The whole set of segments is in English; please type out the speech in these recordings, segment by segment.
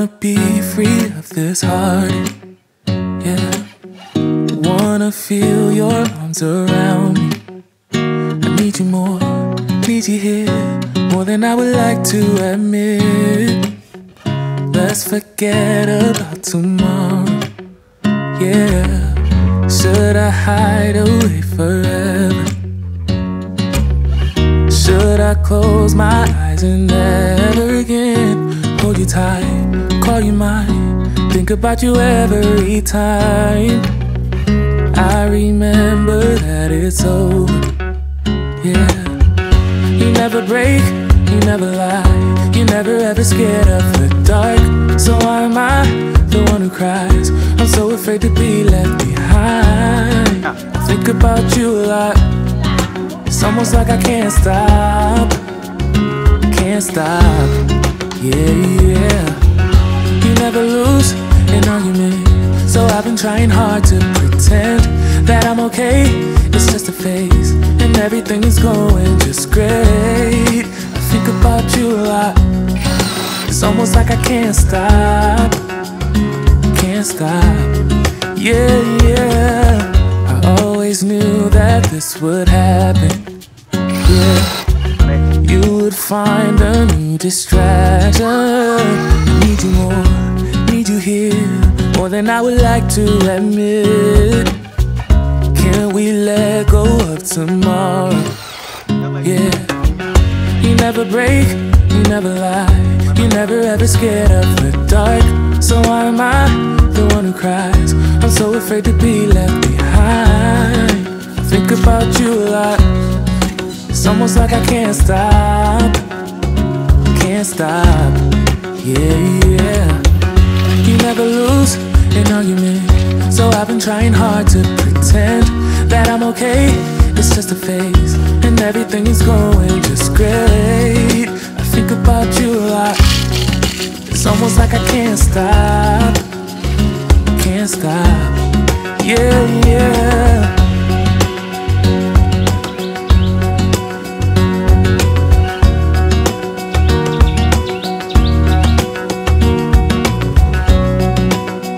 wanna be free of this heart, yeah. Wanna feel your arms around me. I need you more, need you here, more than I would like to admit. Let's forget about tomorrow, yeah. Should I hide away forever? Should I close my eyes and never again hold you tight, call you mine, think about you every time? I remember that it's over, yeah. You never break, you never lie, you never ever scared of the dark. So why am I the one who cries? I'm so afraid to be left behind. I think about you a lot, it's almost like I can't stop, can't stop, yeah, yeah. You never lose an argument, so I've been trying hard to pretend that I'm okay, it's just a phase, and everything is going just great. I think about you a lot, it's almost like I can't stop, yeah, yeah. I always knew that this would happen, yeah. You would find a new distraction. I need you more, need you here, more than I would like to admit. Can we let go of tomorrow, yeah. You never break, you never lie, you never ever scared of the dark. So why am I the one who cries? I'm so afraid to be left behind. I think about you a lot, it's almost like I can't stop, yeah, yeah. You never lose an argument, so I've been trying hard to pretend that I'm okay, it's just a phase, and everything is going just great. I think about you a lot, it's almost like I can't stop, yeah, yeah.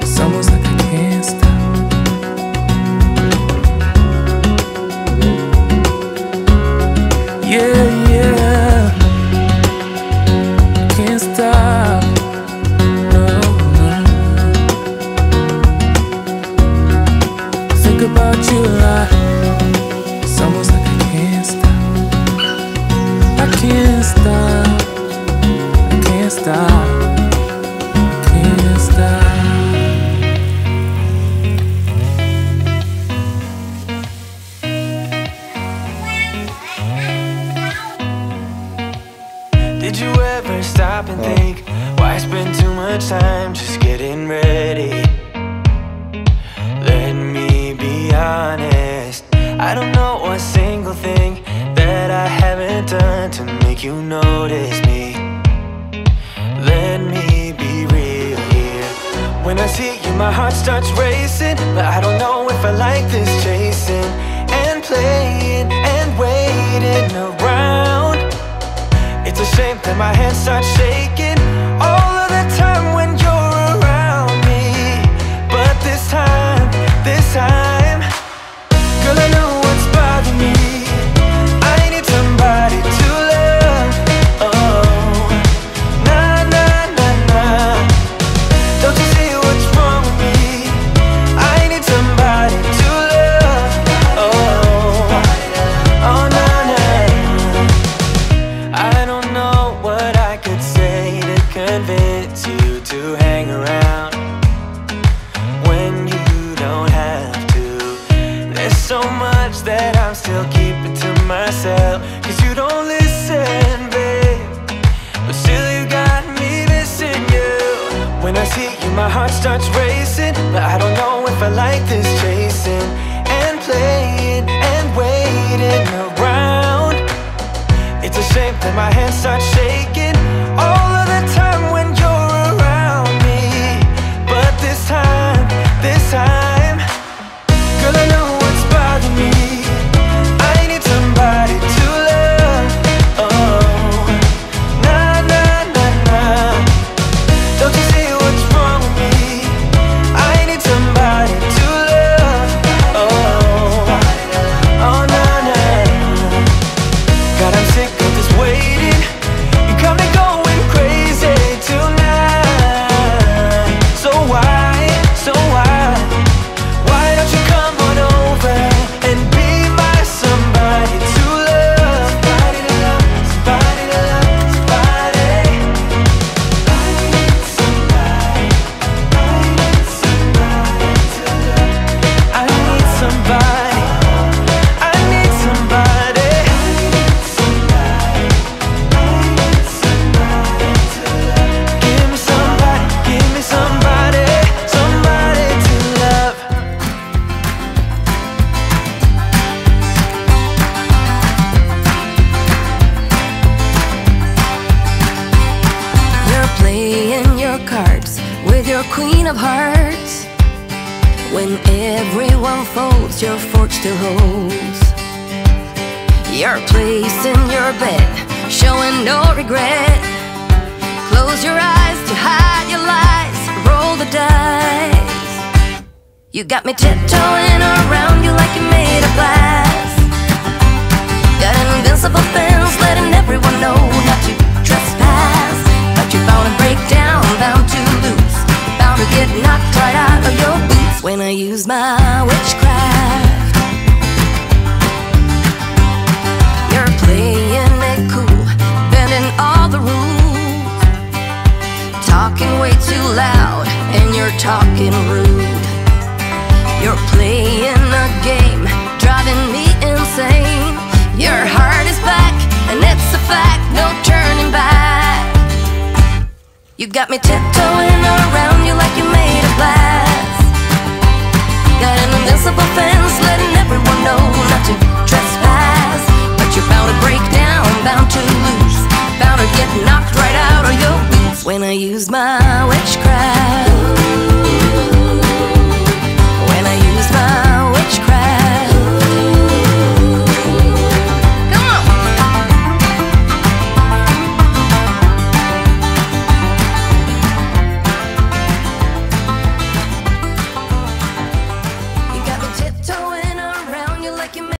It's almost like I can't stop. Yeah, yeah. I can't stop. About you a lot, it's almost like I can't stop, I can't stop, I can't stop, I can't stop. Did you ever stop and think, why spend too much time just getting ready? Honest, I don't know a single thing that I haven't done to make you notice me. Let me be real here. When I see you, my heart starts racing, but I don't know if I like this chasing and playing and waiting around. It's a shame that my hands start shaking all of the time when you're around me. But this time I know what's bothering me. I need somebody to love. Oh, nah, nah, nah, nah. Don't you see what's wrong with me? I need somebody to love. Oh, oh, nah, nah. I don't know what I could say to convince you to hang around when you don't have. So much that I'm still keeping to myself, cause you don't listen, babe, but still you got me missing you. When I see you, my heart starts racing, but I don't know if I like this chasing and playing and waiting around. It's a shame that my hands start shaking all of the time when you're around me. But this time, girl, I know I need somebody to love. Oh, nah, nah, nah, nah. Don't you see? playing your cards with your queen of hearts. When everyone folds, your fork still holds. Your place in your bed, showing no regret. Close your eyes to hide your lies, roll the dice. You got me tiptoeing around you like you made of glass. Got an invincible fence, letting everyone know not to trespass. But you're bound to break down, bound to lose, bound to get knocked right out of your boots when I use my witchcraft. Playing it cool, bending all the rules. Talking way too loud, and you're talking rude. You're playing a game, driving me insane. Your heart is back, and it's a fact, no turning back. You got me tiptoeing around you like you made of glass. Got an invincible fence, letting everyone know not to trespass. You're bound to break down, bound to lose, bound to get knocked right out of your boots when I use my